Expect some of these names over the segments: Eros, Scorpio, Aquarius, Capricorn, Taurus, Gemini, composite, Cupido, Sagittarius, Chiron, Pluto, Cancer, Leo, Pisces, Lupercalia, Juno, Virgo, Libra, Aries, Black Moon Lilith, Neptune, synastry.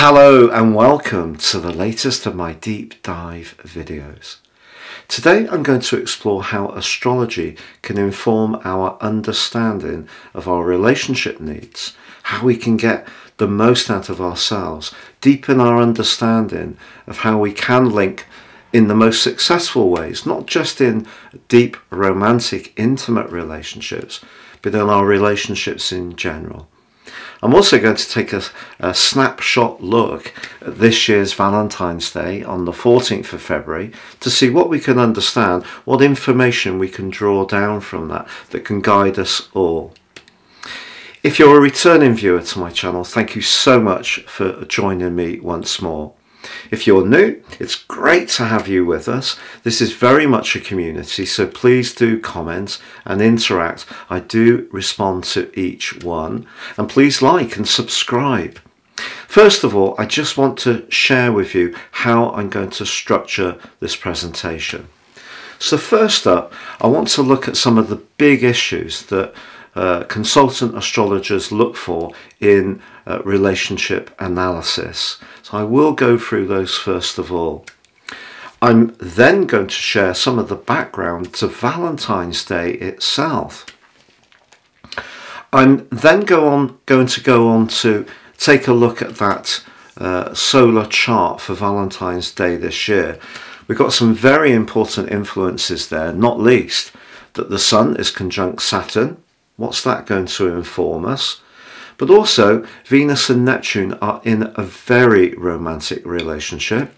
Hello and welcome to the latest of my deep dive videos. Today I'm going to explore how astrology can inform our understanding of our relationship needs, how we can get the most out of ourselves, deepen our understanding of how we can link in the most successful ways, not just in deep, romantic, intimate relationships, but in our relationships in general. I'm also going to take a snapshot look at this year's Valentine's Day on the 14th of February to see what we can understand, what information we can draw down from that can guide us all. If you're a returning viewer to my channel, thank you so much for joining me once more. If you're new, it's great to have you with us. This is very much a community, so please do comment and interact. I do respond to each one. And please like and subscribe. First of all, I just want to share with you how I'm going to structure this presentation. So first up, I want to look at some of the big issues that consultant astrologers look for in relationship analysis. So I will go through those first of all. I'm then going to share some of the background to Valentine's Day itself. I'm then going to go on to take a look at that solar chart for Valentine's Day this year. We've got some very important influences there, not least that the Sun is conjunct Saturn. What's that going to inform us? But also, Venus and Neptune are in a very romantic relationship.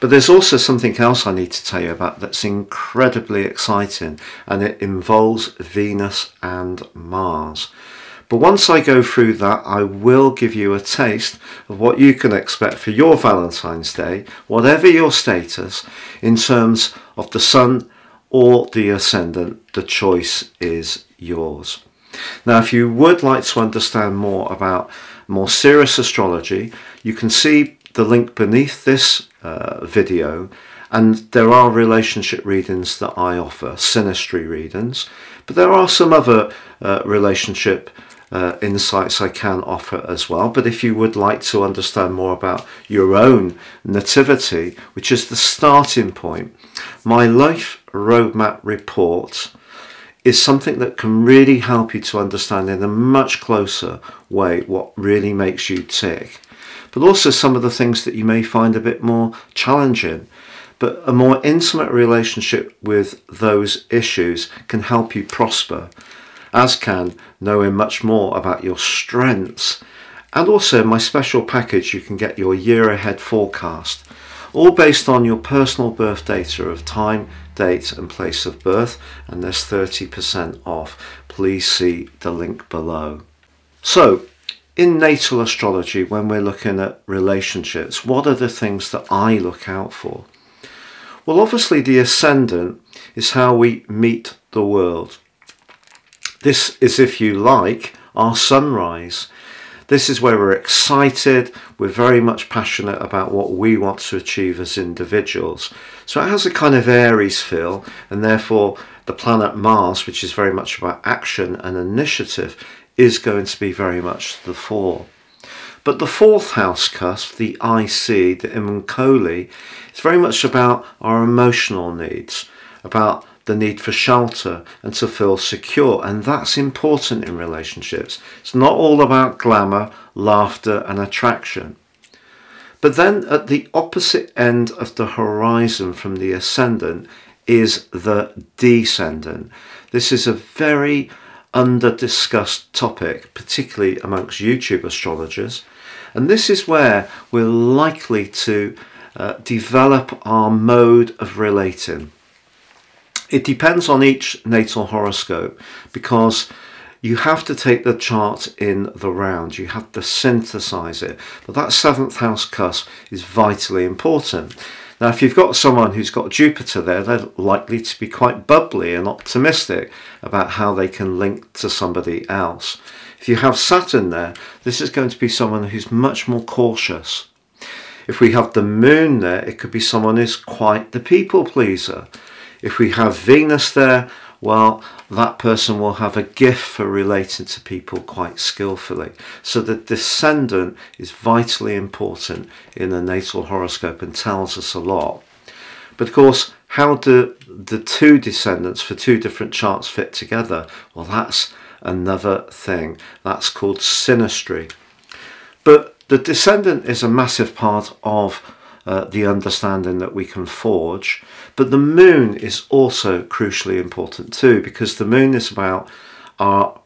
But there's also something else I need to tell you about that's incredibly exciting, and it involves Venus and Mars. But once I go through that, I will give you a taste of what you can expect for your Valentine's Day, whatever your status, in terms of the Sun or the Ascendant. The choice is yours. Now, if you would like to understand more about more serious astrology, you can see the link beneath this video, and there are relationship readings that I offer, synastry readings, but there are some other relationship insights I can offer as well. But if you would like to understand more about your own nativity, which is the starting point, my Life Roadmap report is something that can really help you to understand in a much closer way what really makes you tick, but also some of the things that you may find a bit more challenging. But a more intimate relationship with those issues can help you prosper, as can knowing much more about your strengths. And also in my special package, you can get your year ahead forecast, all based on your personal birth data of time, date and place of birth, and there's 30% off. Please see the link below. So in natal astrology, when we're looking at relationships, what are the things that I look out for? Well, obviously the ascendant is how we meet the world. This is, if you like, our sunrise. This is where we're excited, we're very much passionate about what we want to achieve as individuals. So it has a kind of Aries feel, and therefore the planet Mars, which is very much about action and initiative, is going to be very much the fore. But the fourth house cusp, the IC, the Imkoli, is very much about our emotional needs, about the need for shelter and to feel secure, and that's important in relationships. It's not all about glamour, laughter and attraction. But then at the opposite end of the horizon from the ascendant is the descendant. This is a very under-discussed topic, particularly amongst YouTube astrologers, and this is where we're likely to develop our mode of relating. It depends on each natal horoscope, because you have to take the chart in the round, you have to synthesize it. But that seventh house cusp is vitally important. Now, if you've got someone who's got Jupiter there, they're likely to be quite bubbly and optimistic about how they can link to somebody else. If you have Saturn there, this is going to be someone who's much more cautious. If we have the moon there, it could be someone who's quite the people pleaser. If we have Venus there, well, that person will have a gift for relating to people quite skillfully. So the descendant is vitally important in the natal horoscope and tells us a lot. But of course, how do the two descendants for two different charts fit together? Well, that's another thing. That's called synastry. But the descendant is a massive part of the understanding that we can forge. But the moon is also crucially important too, because the moon is about our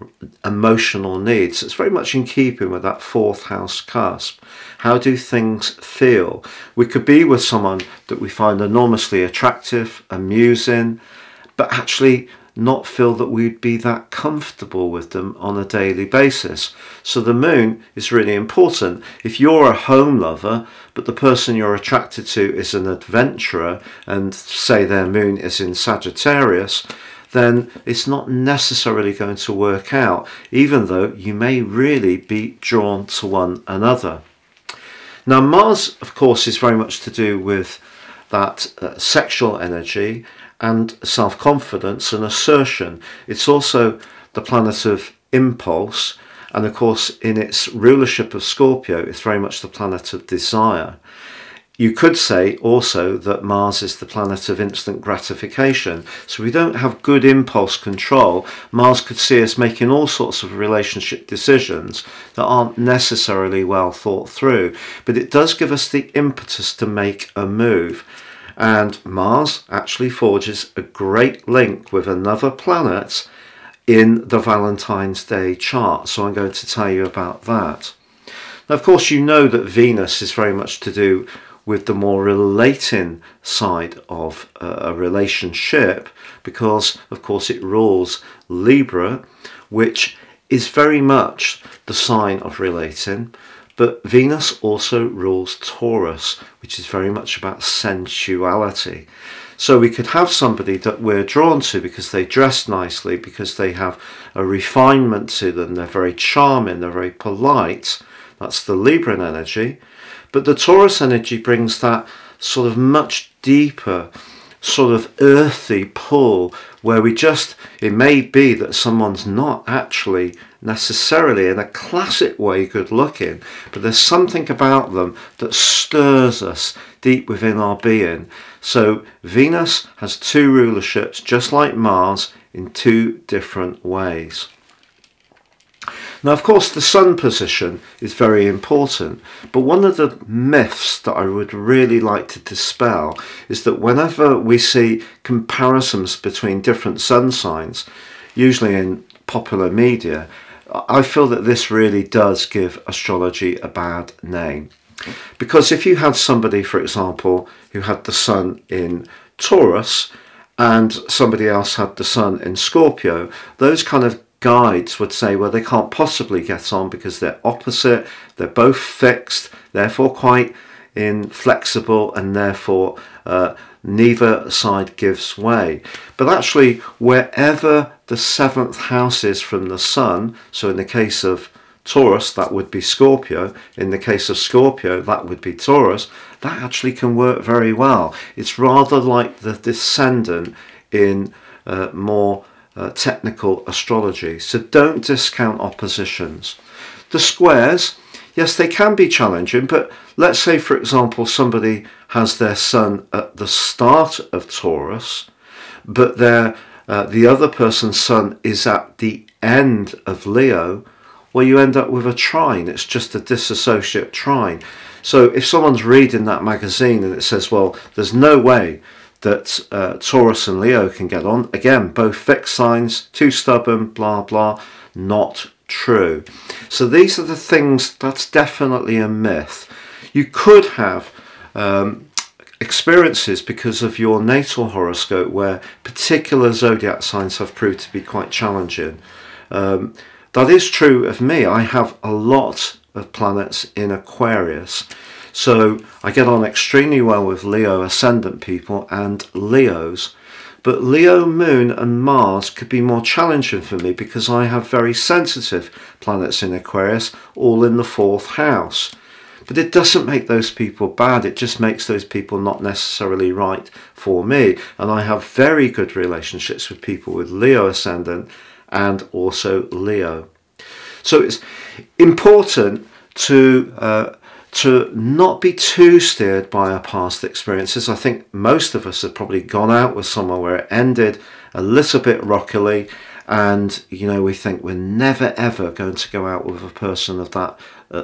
emotional needs. It's very much in keeping with that fourth house cusp. How do things feel? We could be with someone that we find enormously attractive, amusing, but actually not feel that we'd be that comfortable with them on a daily basis. So the moon is really important. If you're a home lover, but the person you're attracted to is an adventurer, and say their moon is in Sagittarius, then it's not necessarily going to work out, even though you may really be drawn to one another. Now Mars, of course, is very much to do with that sexual energy and self-confidence and assertion. It's also the planet of impulse, and of course in its rulership of Scorpio, it's very much the planet of desire. You could say also that Mars is the planet of instant gratification. So we don't have good impulse control. Mars could see us making all sorts of relationship decisions that aren't necessarily well thought through. But it does give us the impetus to make a move. And Mars actually forges a great link with another planet in the Valentine's Day chart. So I'm going to tell you about that. Now, of course, you know that Venus is very much to do with the more relating side of a relationship, because of course it rules Libra, which is very much the sign of relating. But Venus also rules Taurus, which is very much about sensuality. So we could have somebody that we're drawn to because they dress nicely, because they have a refinement to them, they're very charming, they're very polite. That's the Libran energy. But the Taurus energy brings that sort of much deeper, sort of earthy pull, where we just, it may be that someone's not actually necessarily in a classic way good looking, but there's something about them that stirs us deep within our being. So Venus has two rulerships, just like Mars, in two different ways. Now, of course, the Sun position is very important, but one of the myths that I would really like to dispel is that whenever we see comparisons between different sun signs, usually in popular media, I feel that this really does give astrology a bad name. Because if you had somebody, for example, who had the Sun in Taurus and somebody else had the Sun in Scorpio, those kind of guides would say, well, they can't possibly get on because they're opposite, they're both fixed, therefore quite inflexible, and therefore neither side gives way. But actually, wherever the seventh house is from the Sun, so in the case of Taurus, that would be Scorpio, in the case of Scorpio, that would be Taurus, that actually can work very well. It's rather like the descendant in more technical astrology. So don't discount oppositions. The squares, yes, they can be challenging, but let's say, for example, somebody has their Sun at the start of Taurus, but the other person's Sun is at the end of Leo. Well, you end up with a trine. It's just a disassociate trine. So if someone's reading that magazine and it says, well, there's no way that Taurus and Leo can get on, again, both fixed signs, too stubborn, blah blah, not true. So these are the things that's definitely a myth. You could have experiences because of your natal horoscope where particular zodiac signs have proved to be quite challenging. That is true of me. I have a lot of planets in Aquarius. So I get on extremely well with Leo ascendant people and Leos, but Leo, Moon and Mars could be more challenging for me because I have very sensitive planets in Aquarius, all in the fourth house. But it doesn't make those people bad, it just makes those people not necessarily right for me. And I have very good relationships with people with Leo ascendant and also Leo. So it's important to not be too steered by our past experiences. I think most of us have probably gone out with someone where it ended a little bit rockily, and you know, we think we're never ever going to go out with a person of that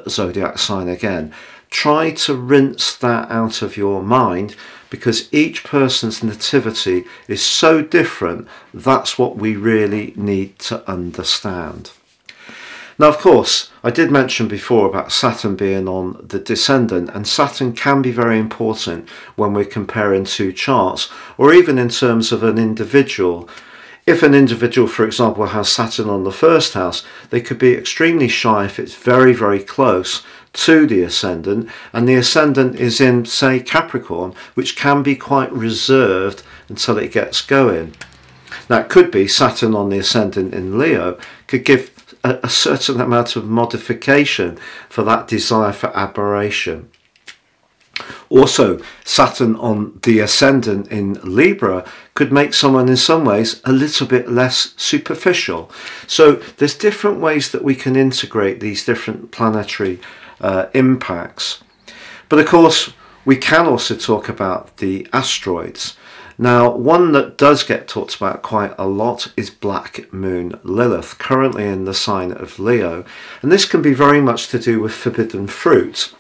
zodiac sign again. Try to rinse that out of your mind, because each person's nativity is so different. That's what we really need to understand. Now, of course, I did mention before about Saturn being on the descendant, and Saturn can be very important when we're comparing two charts, or even in terms of an individual. If an individual, for example, has Saturn on the first house, they could be extremely shy if it's very, very close to the ascendant, and the ascendant is in, say, Capricorn, which can be quite reserved until it gets going. Now, it could be Saturn on the ascendant in Leo could give a certain amount of modification for that desire for admiration. Also, Saturn on the ascendant in Libra could make someone in some ways a little bit less superficial. So there's different ways that we can integrate these different planetary impacts. But of course, we can also talk about the asteroids. Now, one that does get talked about quite a lot is Black Moon Lilith, currently in the sign of Leo. And this can be very much to do with forbidden fruit.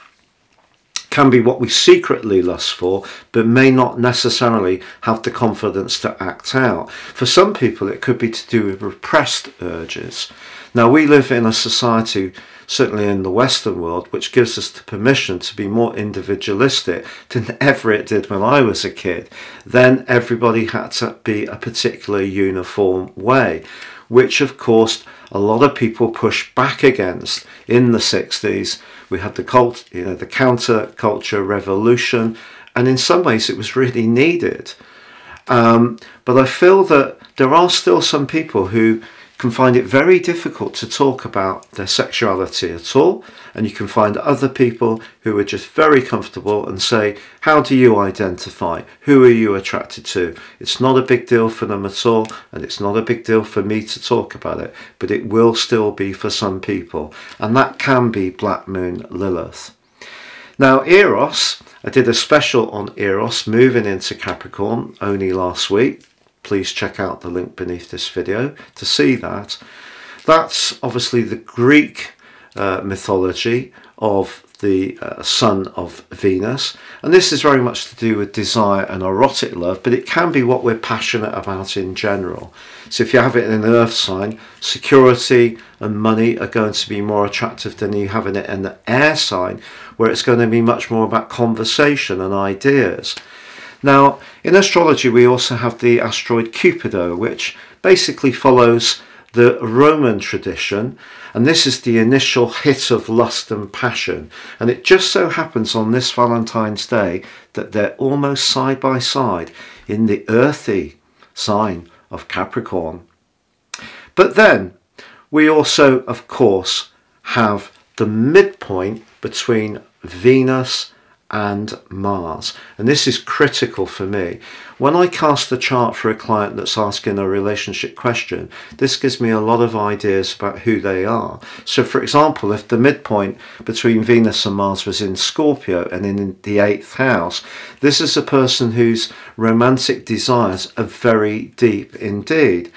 Can be what we secretly lust for, but may not necessarily have the confidence to act out. For some people, it could be to do with repressed urges. Now, we live in a society, certainly in the Western world, which gives us the permission to be more individualistic than ever it did when I was a kid. Then everybody had to be a particular uniform way, which of course a lot of people pushed back against. In the 60s, we had the counter-culture revolution, and in some ways it was really needed. But I feel that there are still some people who can find it very difficult to talk about their sexuality at all, and you can find other people who are just very comfortable and say, how do you identify? Who are you attracted to? It's not a big deal for them at all, and it's not a big deal for me to talk about it, but it will still be for some people, and that can be Black Moon Lilith. Now, Eros, I did a special on Eros moving into Capricorn only last week. Please check out the link beneath this video to see that. That's obviously the Greek mythology of the son of Venus. And this is very much to do with desire and erotic love, but it can be what we're passionate about in general. So if you have it in an earth sign, security and money are going to be more attractive than you having it in the air sign, where it's going to be much more about conversation and ideas. Now, in astrology, we also have the asteroid Cupido, which basically follows the Roman tradition, and this is the initial hit of lust and passion. And it just so happens on this Valentine's Day that they're almost side by side in the earthy sign of Capricorn. But then we also, of course, have the midpoint between Venus and Mars, and this is critical for me. When I cast a chart for a client that's asking a relationship question, this gives me a lot of ideas about who they are. So for example, if the midpoint between Venus and Mars was in Scorpio and in the 8th house, this is a person whose romantic desires are very deep indeed.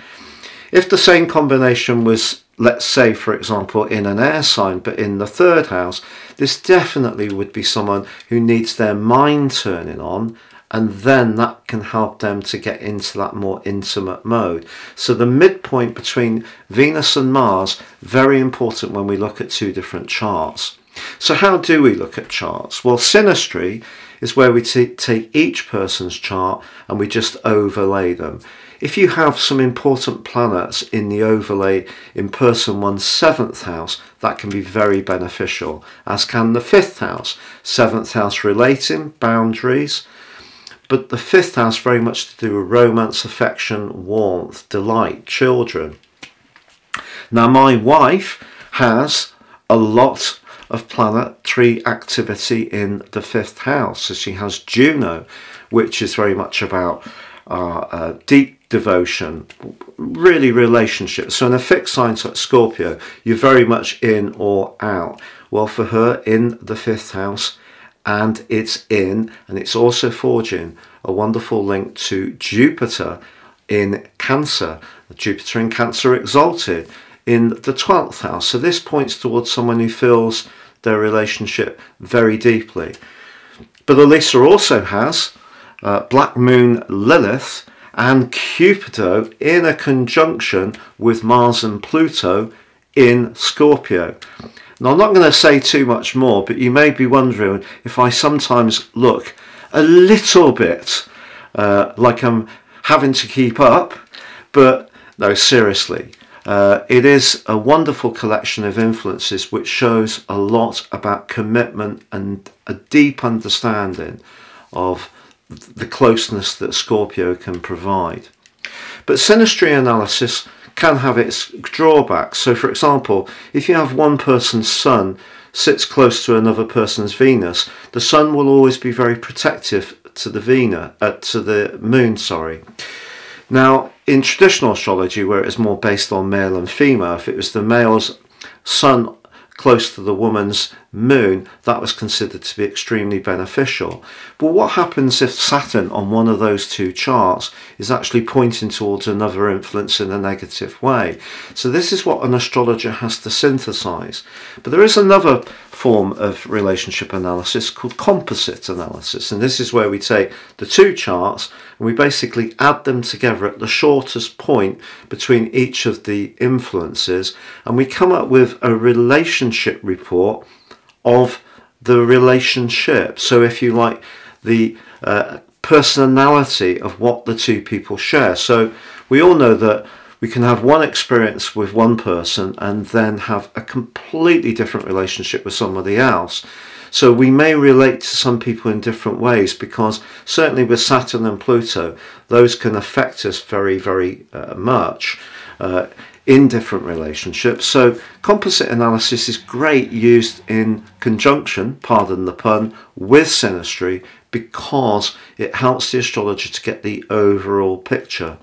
If the same combination was, let's say, for example, in an air sign, but in the 3rd house, this definitely would be someone who needs their mind turning on, and then that can help them to get into that more intimate mode. So the midpoint between Venus and Mars, very important when we look at two different charts. So how do we look at charts? Well, synastry is where we take each person's chart and we just overlay them. If you have some important planets in the overlay in person 1/7th house, that can be very beneficial, as can the 5th house. 7th house relating, boundaries, but the 5th house very much to do with romance, affection, warmth, delight, children. Now, my wife has a lot of planetary activity in the 5th house. So she has Juno, which is very much about deep devotion, really relationships. So in a fixed sign like Scorpio, you're very much in or out. Well, for her, in the 5th house, and it's in, and it's also forging a wonderful link to Jupiter in Cancer. Jupiter in Cancer exalted in the 12th house. So this points towards someone who feels their relationship very deeply. But Elisa also has Black Moon Lilith and Cupido in a conjunction with Mars and Pluto in Scorpio. Now, I'm not going to say too much more, but you may be wondering if I sometimes look a little bit like I'm having to keep up, but no, seriously, it is a wonderful collection of influences which shows a lot about commitment and a deep understanding of the closeness that Scorpio can provide. But synastry analysis can have its drawbacks. So for example, if you have one person's sun sits close to another person's Venus, the sun will always be very protective to the moon, sorry. Now, in traditional astrology, where it is more based on male and female, if it was the male's sun close to the woman's moon, that was considered to be extremely beneficial. But what happens if Saturn on one of those two charts is actually pointing towards another influence in a negative way? So this is what an astrologer has to synthesize. But there is another form of relationship analysis called composite analysis, and this is where we take the two charts and we basically add them together at the shortest point between each of the influences, and we come up with a relationship report of the relationship. So if you like, the personality of what the two people share. So we all know that we can have one experience with one person and then have a completely different relationship with somebody else. So we may relate to some people in different ways, because certainly with Saturn and Pluto, those can affect us very, very much in different relationships. So composite analysis is great used in conjunction, pardon the pun, with synastry, because it helps the astrologer to get the overall picture.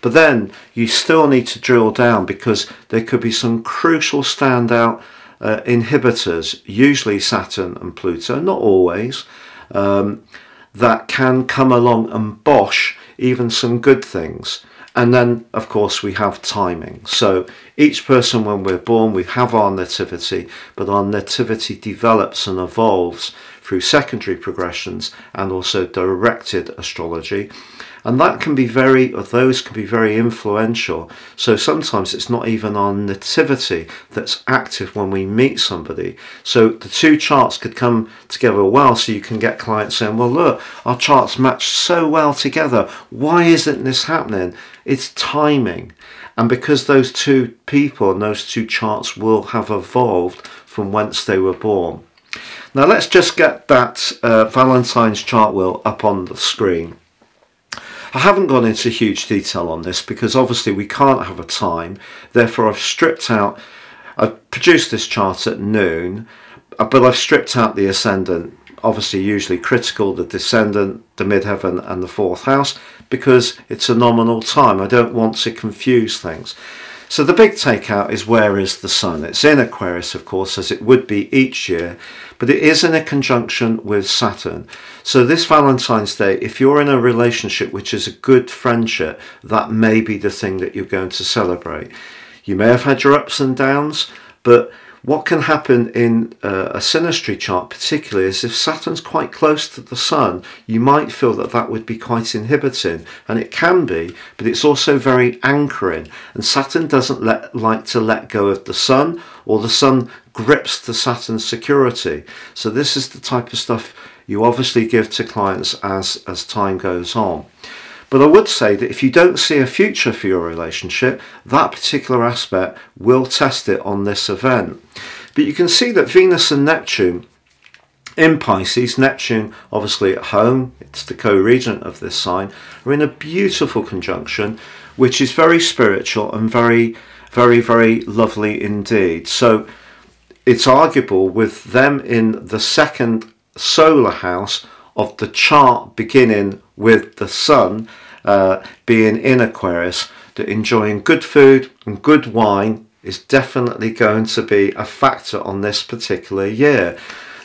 But then you still need to drill down, because there could be some crucial standout inhibitors, usually Saturn and Pluto, not always, that can come along and bosh even some good things. And then, of course, we have timing. So each person, when we're born, we have our nativity, but our nativity develops and evolves through secondary progressions and also directed astrology. And that can be very, or those can be very influential. So sometimes it's not even our nativity that's active when we meet somebody. So the two charts could come together well, so you can get clients saying, well, look, our charts match so well together. Why isn't this happening? It's timing. And because those two people and those two charts will have evolved from whence they were born. Now let's just get that Valentine's chart wheel up on the screen. I haven't gone into huge detail on this because obviously we can't have a time. Therefore I've stripped out, I've produced this chart at noon, but I've stripped out the ascendant, obviously usually critical, the descendant, the midheaven and the 4th house, because it's a nominal time. I don't want to confuse things. So the big takeout is, where is the sun? It's in Aquarius, of course, as it would be each year, but it is in a conjunction with Saturn. So this Valentine's Day, if you're in a relationship which is a good friendship, that may be the thing that you're going to celebrate. You may have had your ups and downs, but what can happen in a synastry chart particularly is if Saturn's quite close to the sun, you might feel that that would be quite inhibiting, and it can be, but it's also very anchoring, and Saturn doesn't like to let go of the sun, or the sun grips to Saturn's security. So this is the type of stuff you obviously give to clients as time goes on. But I would say that if you don't see a future for your relationship, that particular aspect will test it on this event. But you can see that Venus and Neptune in Pisces, Neptune obviously at home, it's the co-regent of this sign, are in a beautiful conjunction, which is very spiritual and very, very, very lovely indeed. So it's arguable with them in the second solar house of the chart, beginning with the Sun being in Aquarius, that enjoying good food and good wine is definitely going to be a factor on this particular year.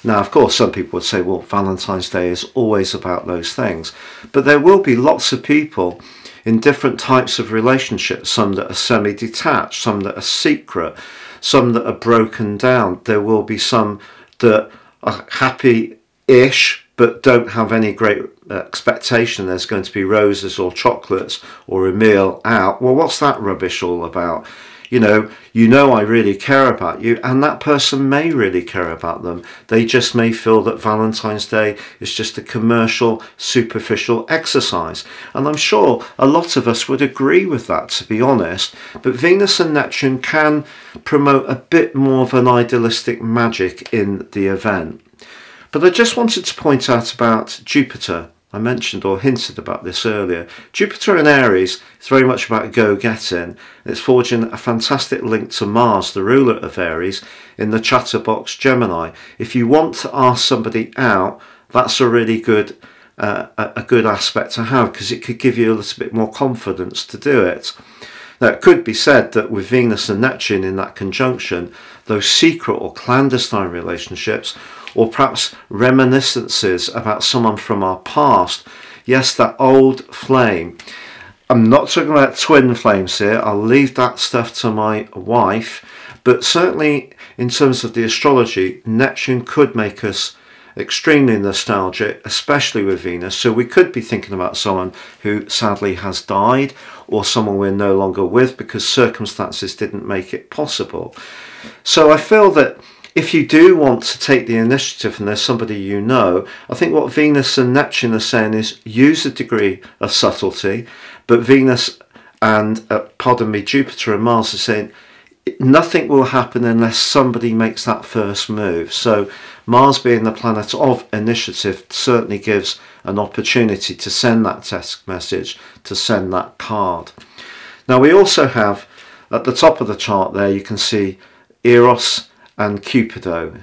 Now, of course, some people would say, well, Valentine's Day is always about those things. But there will be lots of people in different types of relationships, some that are semi-detached, some that are secret, some that are broken down. There will be some that are happy-ish, but don't have any great expectation there's going to be roses or chocolates or a meal out. Well, what's that rubbish all about? You know I really care about you, and that person may really care about them. They just may feel that Valentine's Day is just a commercial, superficial exercise. And I'm sure a lot of us would agree with that, to be honest. But Venus and Neptune can promote a bit more of an idealistic magic in the event. But I just wanted to point out about Jupiter. I mentioned or hinted about this earlier. Jupiter in Aries is very much about go-getting. It's forging a fantastic link to Mars, the ruler of Aries, in the chatterbox Gemini. If you want to ask somebody out, that's a really good a good aspect to have, because it could give you a little bit more confidence to do it. Now, it could be said that with Venus and Neptune in that conjunction, those secret or clandestine relationships, or perhaps reminiscences about someone from our past. Yes, that old flame. I'm not talking about twin flames here. I'll leave that stuff to my wife. But certainly in terms of the astrology, Neptune could make us extremely nostalgic, especially with Venus. So we could be thinking about someone who sadly has died, or someone we're no longer with because circumstances didn't make it possible. So I feel that if you do want to take the initiative and there's somebody you know, I think what Venus and Neptune are saying is use a degree of subtlety. But Venus and, Jupiter and Mars are saying nothing will happen unless somebody makes that first move. So Mars being the planet of initiative certainly gives an opportunity to send that text message, to send that card. Now we also have, at the top of the chart there, you can see Eros and Cupido,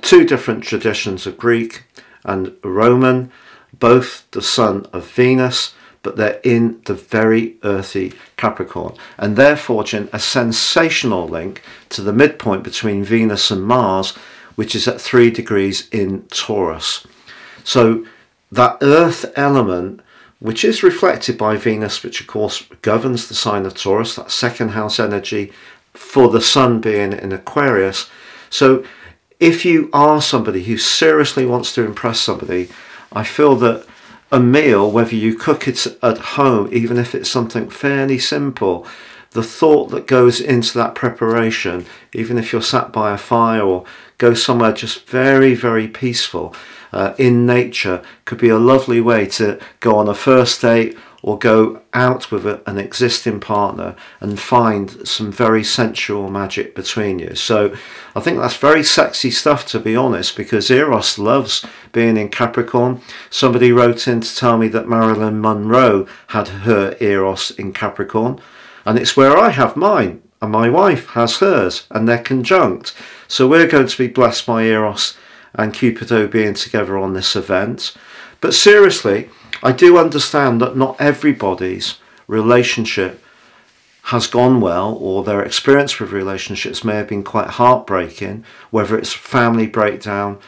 two different traditions of Greek and Roman, both the son of Venus, but they're in the very earthy Capricorn, and they're forging a sensational link to the midpoint between Venus and Mars, which is at 3 degrees in Taurus. So that earth element, which is reflected by Venus, which of course governs the sign of Taurus, that second house energy, for the Sun being in Aquarius. So if you are somebody who seriously wants to impress somebody, I feel that a meal, whether you cook it at home, even if it's something fairly simple, the thought that goes into that preparation, even if you're sat by a fire or go somewhere just very, very peaceful in nature, could be a lovely way to go on a first date or go out with an existing partner and find some very sensual magic between you. So I think that's very sexy stuff, to be honest, because Eros loves being in Capricorn. Somebody wrote in to tell me that Marilyn Monroe had her Eros in Capricorn, and it's where I have mine, and my wife has hers, and they're conjunct. So we're going to be blessed by Eros and Cupido being together on this event. But seriously, I do understand that not everybody's relationship has gone well, or their experience with relationships may have been quite heartbreaking, whether it's family breakdown,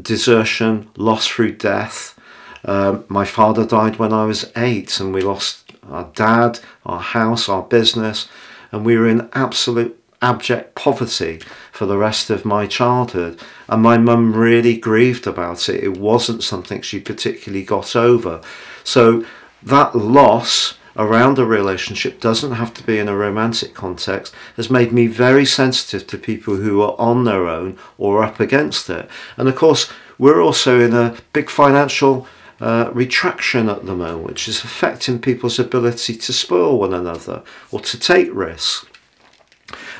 desertion, loss through death. My father died when I was 8, and we lost our dad, our house, our business, and we were in absolute abject poverty for the rest of my childhood, and my mum really grieved about it. It wasn't something she particularly got over. So that loss around a relationship, doesn't have to be in a romantic context, has made me very sensitive to people who are on their own or up against it. And of course we're also in a big financial retraction at the moment, which is affecting people's ability to spoil one another or to take risks.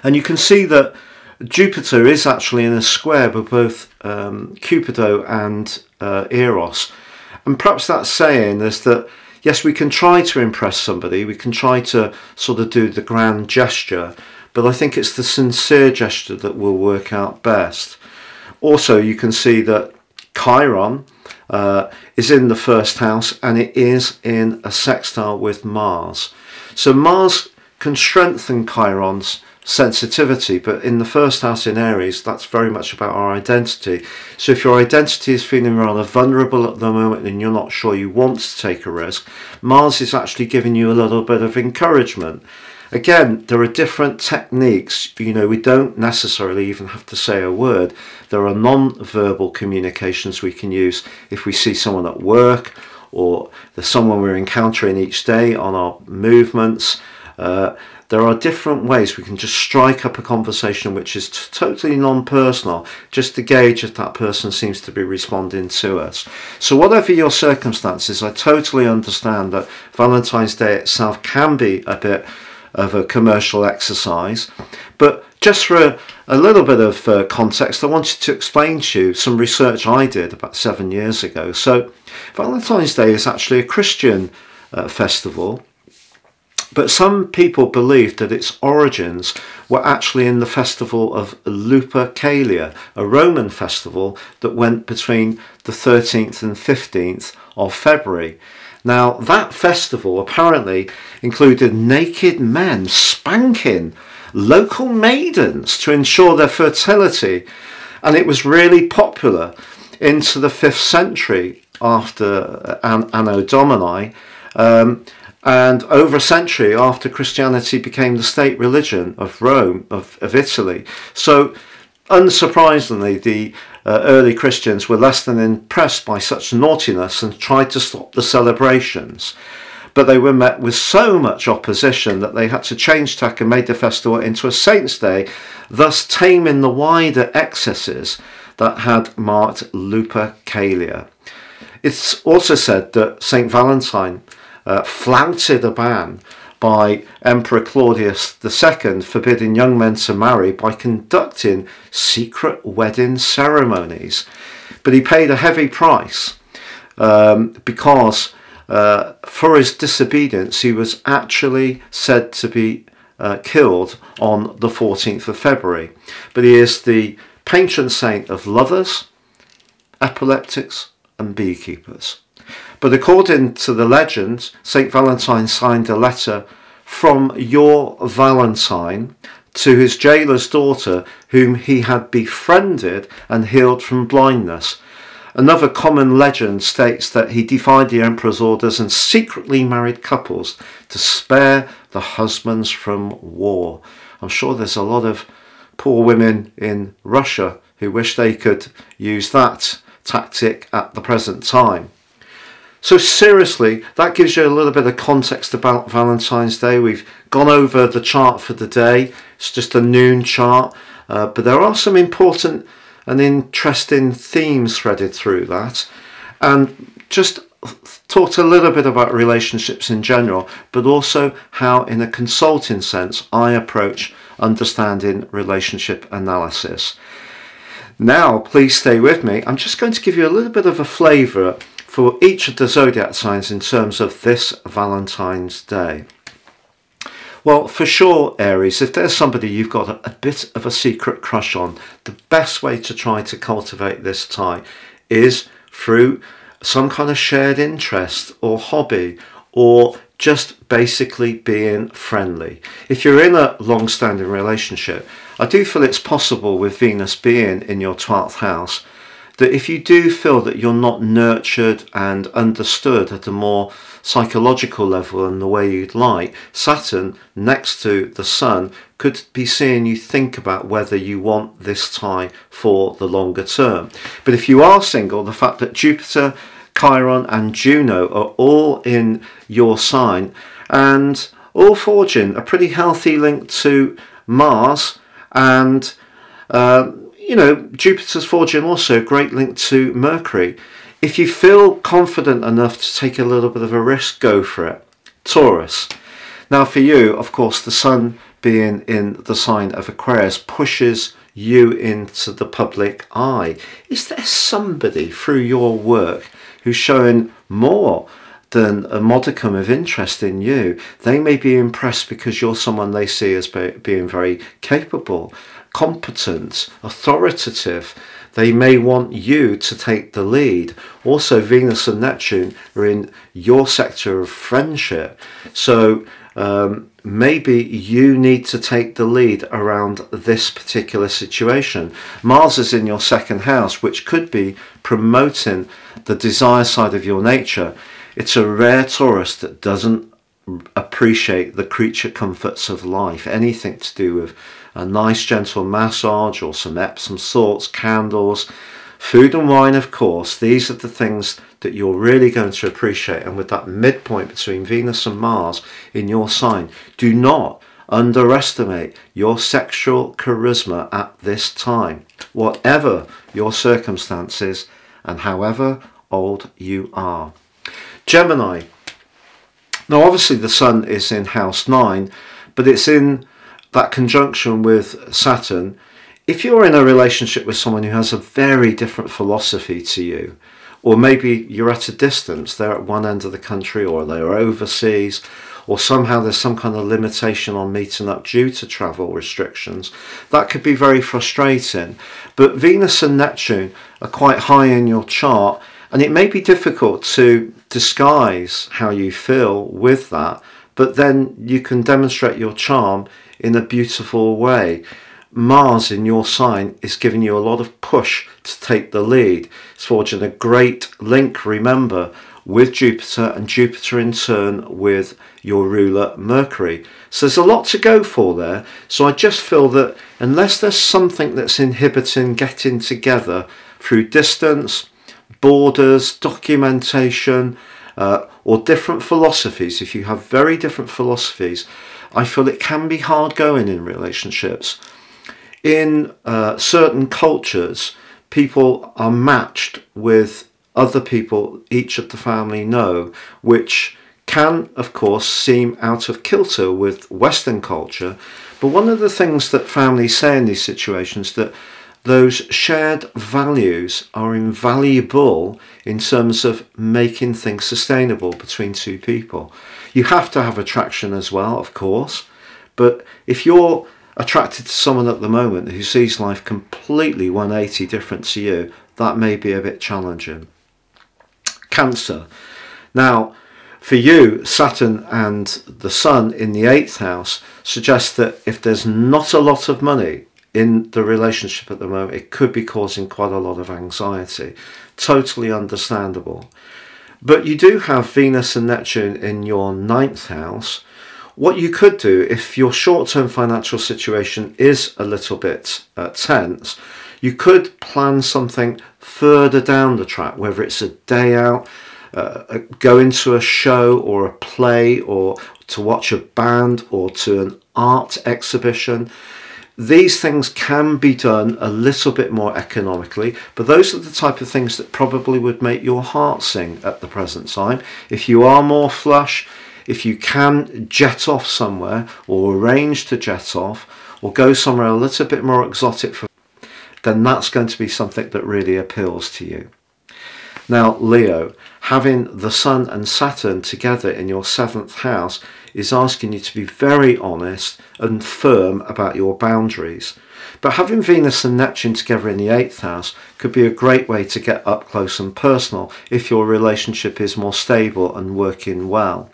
And you can see that Jupiter is actually in a square with both Cupido and Eros. And perhaps that's saying is that, yes, we can try to impress somebody, we can try to sort of do the grand gesture, but I think it's the sincere gesture that will work out best. Also, you can see that Chiron is in the first house, and it is in a sextile with Mars. So Mars can strengthen Chiron's sensitivity, but in the first house in Aries, that's very much about our identity. So if your identity is feeling rather vulnerable at the moment and you're not sure you want to take a risk, Mars is actually giving you a little bit of encouragement. Again, there are different techniques. You know, we don't necessarily even have to say a word. There are non-verbal communications we can use if we see someone at work, or there's someone we're encountering each day on our movements. There are different ways we can just strike up a conversation which is totally non-personal, just to gauge if that person seems to be responding to us. So whatever your circumstances, I totally understand that Valentine's Day itself can be a bit of a commercial exercise, but just for a little bit of context, I wanted to explain to you some research I did about 7 years ago. So Valentine's Day is actually a Christian festival, but some people believed that its origins were actually in the festival of Lupercalia, a Roman festival that went between the 13th and 15th of February. Now, that festival apparently included naked men spanking local maidens to ensure their fertility, and it was really popular into the 5th century after Anno Domini, and over a century after Christianity became the state religion of Rome, of Italy. So, unsurprisingly, the early Christians were less than impressed by such naughtiness and tried to stop the celebrations. But they were met with so much opposition that they had to change tack and made the festival into a saint's day, thus taming the wider excesses that had marked Lupercalia. It's also said that St. Valentine flouted a ban by Emperor Claudius II forbidding young men to marry by conducting secret wedding ceremonies. But he paid a heavy price because for his disobedience he was actually said to be killed on the 14th of February. But he is the patron saint of lovers, epileptics and beekeepers. But according to the legend, St. Valentine signed a letter from your Valentine to his jailer's daughter, whom he had befriended and healed from blindness. Another common legend states that he defied the emperor's orders and secretly married couples to spare the husbands from war. I'm sure there's a lot of poor women in Russia who wish they could use that tactic at the present time. So seriously, that gives you a little bit of context about Valentine's Day. We've gone over the chart for the day. It's just a noon chart, but there are some important and interesting themes threaded through that. And just talked a little bit about relationships in general, but also how in a consulting sense I approach understanding relationship analysis. Now, please stay with me. I'm just going to give you a little bit of a flavour for each of the zodiac signs in terms of this Valentine's Day. Well, for sure, Aries, if there's somebody you've got a bit of a secret crush on, the best way to try to cultivate this tie is through some kind of shared interest or hobby, or just basically being friendly. If you're in a long-standing relationship, I do feel it's possible with Venus being in your 12th house, that if you do feel that you're not nurtured and understood at a more psychological level and the way you'd like, Saturn next to the Sun could be seeing you think about whether you want this tie for the longer term. But if you are single, the fact that Jupiter, Chiron and Juno are all in your sign and all forging a pretty healthy link to Mars, and you know, Jupiter's forging also a great link to Mercury. If you feel confident enough to take a little bit of a risk, go for it. Taurus. Now for you, of course, the Sun being in the sign of Aquarius pushes you into the public eye. Is there somebody through your work who's showing more than a modicum of interest in you. They may be impressed because you're someone they see as being very capable, competent, authoritative. They may want you to take the lead. Also, Venus and Neptune are in your sector of friendship. So maybe you need to take the lead around this particular situation. Mars is in your second house, which could be promoting the desire side of your nature. It's a rare Taurus that doesn't appreciate the creature comforts of life, anything to do with a nice gentle massage or some Epsom salts, candles, food and wine, of course. These are the things that you're really going to appreciate. And with that midpoint between Venus and Mars in your sign, do not underestimate your sexual charisma at this time, whatever your circumstances and however old you are. Gemini. Now obviously the Sun is in house 9, but it's in that conjunction with Saturn. If you're in a relationship with someone who has a very different philosophy to you, or maybe you're at a distance, they're at one end of the country or they're overseas, or somehow there's some kind of limitation on meeting up due to travel restrictions, that could be very frustrating. But Venus and Neptune are quite high in your chart, and it may be difficult to disguise how you feel with that, but then you can demonstrate your charm in a beautiful way. Mars in your sign is giving you a lot of push to take the lead. It's forging a great link, remember, with Jupiter, and Jupiter in turn with your ruler Mercury. So there's a lot to go for there. So I just feel that unless there's something that's inhibiting getting together through distance, borders, documentation, or different philosophies, if you have very different philosophies, I feel it can be hard going in relationships. In certain cultures, people are matched with other people each of the family know, which can, of course, seem out of kilter with Western culture. But one of the things that families say in these situations is that those shared values are invaluable in terms of making things sustainable between two people. You have to have attraction as well, of course, but if you're attracted to someone at the moment who sees life completely 180 different to you, that may be a bit challenging. Cancer. Now, for you, Saturn and the Sun in the 8th house suggest that if there's not a lot of money in the relationship at the moment, it could be causing quite a lot of anxiety. Totally understandable. But you do have Venus and Neptune in your 9th house. What you could do, if your short-term financial situation is a little bit tense, you could plan something further down the track, whether it's a day out, going to a show or a play, or to watch a band, or to an art exhibition. These things can be done a little bit more economically, but those are the type of things that probably would make your heart sing at the present time. If you are more flush, if you can jet off somewhere or arrange to jet off or go somewhere a little bit more exotic, then that's going to be something that really appeals to you. Now, Leo, having the Sun and Saturn together in your 7th house is asking you to be very honest and firm about your boundaries. But having Venus and Neptune together in the 8th house could be a great way to get up close and personal if your relationship is more stable and working well.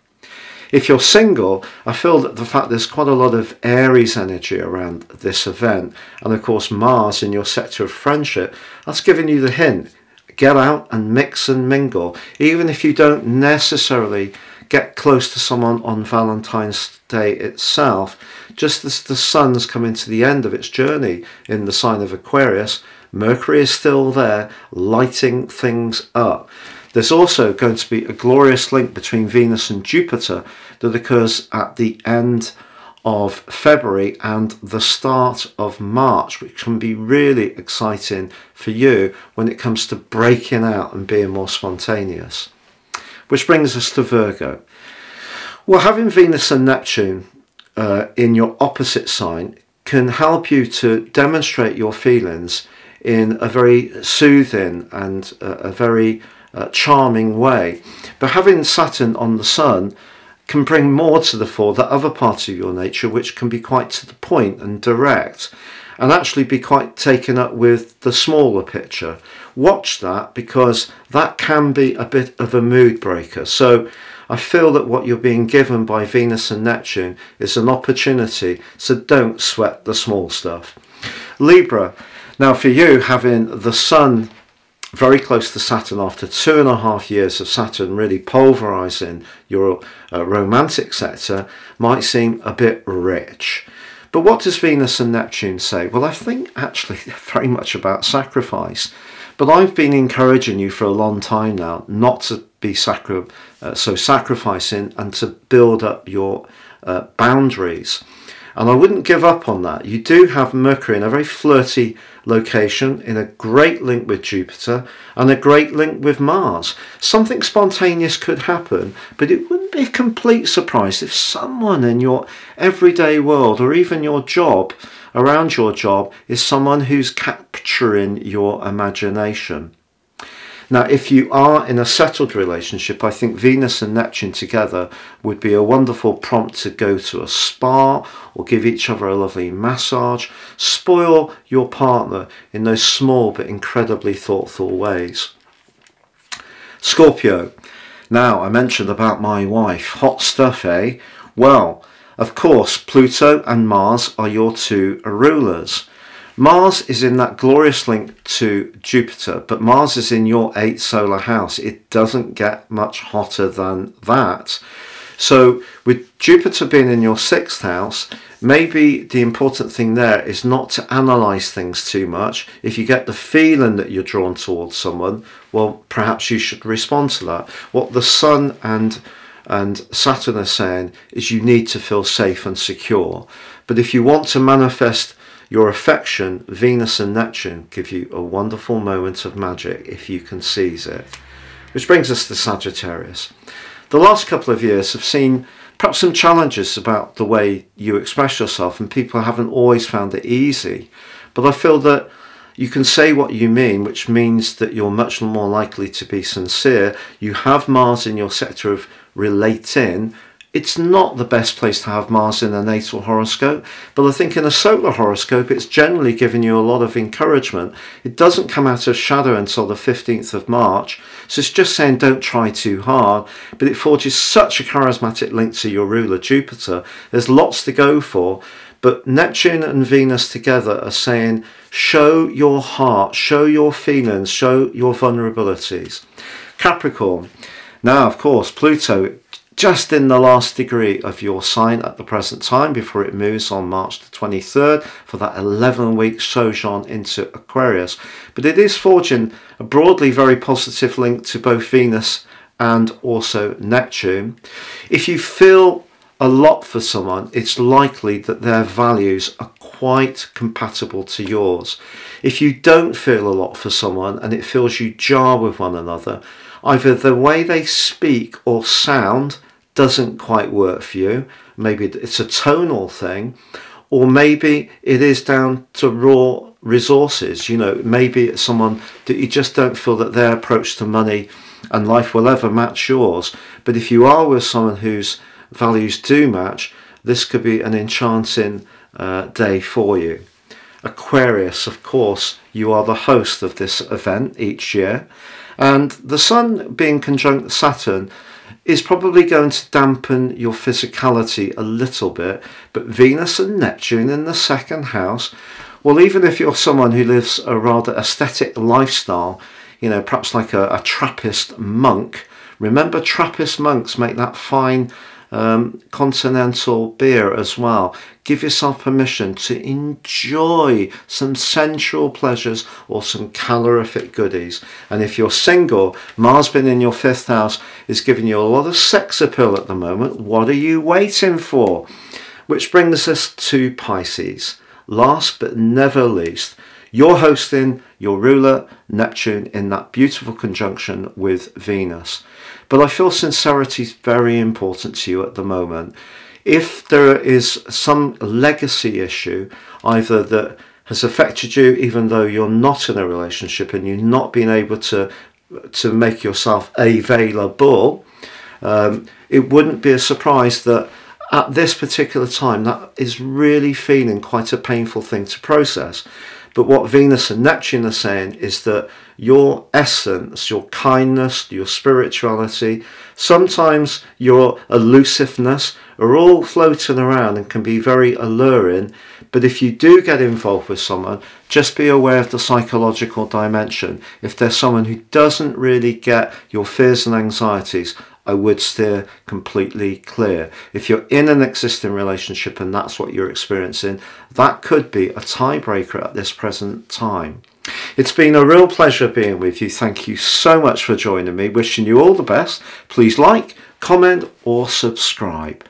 If you're single, I feel that the fact there's quite a lot of Aries energy around this event, and of course Mars in your sector of friendship, that's giving you the hint. Get out and mix and mingle. Even if you don't necessarily get close to someone on Valentine's Day itself, just as the Sun's coming to the end of its journey in the sign of Aquarius, Mercury is still there lighting things up. There's also going to be a glorious link between Venus and Jupiter that occurs at the end of February and the start of March, which can be really exciting for you when it comes to breaking out and being more spontaneous. Which brings us to Virgo. Well, having Venus and Neptune in your opposite sign can help you to demonstrate your feelings in a very soothing and a very charming way. But having Saturn on the Sun can bring more to the fore that other part of your nature, which can be quite to the point and direct, and actually be quite taken up with the smaller picture. Watch that, because that can be a bit of a mood breaker. So I feel that what you're being given by Venus and Neptune is an opportunity, so don't sweat the small stuff. Libra. Now for you, having the Sun very close to Saturn after 2.5 years of Saturn really pulverizing your romantic sector might seem a bit rich. But what does Venus and Neptune say? Well, I think actually they're very much about sacrifice. But I've been encouraging you for a long time now not to be sacrificing and to build up your boundaries. And I wouldn't give up on that. You do have Mercury in a very flirty location, in a great link with Jupiter and a great link with Mars. Something spontaneous could happen, but it wouldn't be a complete surprise if someone in your everyday world, or even your job, around your job, is someone who's capturing your imagination. Now, if you are in a settled relationship, I think Venus and Neptune together would be a wonderful prompt to go to a spa or give each other a lovely massage. Spoil your partner in those small but incredibly thoughtful ways. Scorpio. Now, I mentioned about my wife. Hot stuff, eh? Well, of course, Pluto and Mars are your two rulers. Mars is in that glorious link to Jupiter, but Mars is in your 8th solar house. It doesn't get much hotter than that. So with Jupiter being in your 6th house, maybe the important thing there is not to analyse things too much. If you get the feeling that you're drawn towards someone, well, perhaps you should respond to that. What the Sun and Saturn are saying is you need to feel safe and secure. But if you want to manifest your affection, Venus and Neptune give you a wonderful moment of magic if you can seize it. Which brings us to Sagittarius. The last couple of years have seen perhaps some challenges about the way you express yourself, and people haven't always found it easy. But I feel that you can say what you mean, which means that you're much more likely to be sincere. You have Mars in your sector of relating. It's not the best place to have Mars in a natal horoscope, but I think in a solar horoscope it's generally giving you a lot of encouragement. It doesn't come out of shadow until the 15th of March, so it's just saying don't try too hard, but it forges such a charismatic link to your ruler Jupiter. There's lots to go for, but Neptune and Venus together are saying show your heart, show your feelings, show your vulnerabilities. Capricorn. Now, of course, Pluto just in the last degree of your sign at the present time before it moves on March the 23rd for that 11-week sojourn into Aquarius. But it is forging a broadly very positive link to both Venus and also Neptune. If you feel a lot for someone, it's likely that their values are quite compatible to yours. If you don't feel a lot for someone and it feels you jar with one another, either the way they speak or sound doesn't quite work for you, maybe it's a tonal thing, or maybe it is down to raw resources. You know, maybe it's someone that you just don't feel that their approach to money and life will ever match yours. But if you are with someone whose values do match, this could be an enchanting day for you. Aquarius, of course, you are the host of this event each year, and the Sun being conjunct Saturn is probably going to dampen your physicality a little bit, but Venus and Neptune in the 2nd house, well, even if you're someone who lives a rather aesthetic lifestyle, you know, perhaps like a Trappist monk, remember Trappist monks make that fine continental beer as well. Give yourself permission to enjoy some sensual pleasures or some calorific goodies. And if you're single, Mars being in your 5th house is giving you a lot of sex appeal at the moment. What are you waiting for? Which brings us to Pisces. Last but never least, you're hosting your ruler Neptune in that beautiful conjunction with Venus. But I feel sincerity is very important to you at the moment. If there is some legacy issue, either that has affected you even though you're not in a relationship and you've not been able to to make yourself available, it wouldn't be a surprise that at this particular time that is really feeling quite a painful thing to process. But what Venus and Neptune are saying is that your essence, your kindness, your spirituality, sometimes your elusiveness are all floating around and can be very alluring. But if you do get involved with someone, just be aware of the psychological dimension. If there's someone who doesn't really get your fears and anxieties, I would steer completely clear. If you're in an existing relationship and that's what you're experiencing, that could be a tiebreaker at this present time. It's been a real pleasure being with you. Thank you so much for joining me. Wishing you all the best. Please like, comment or subscribe.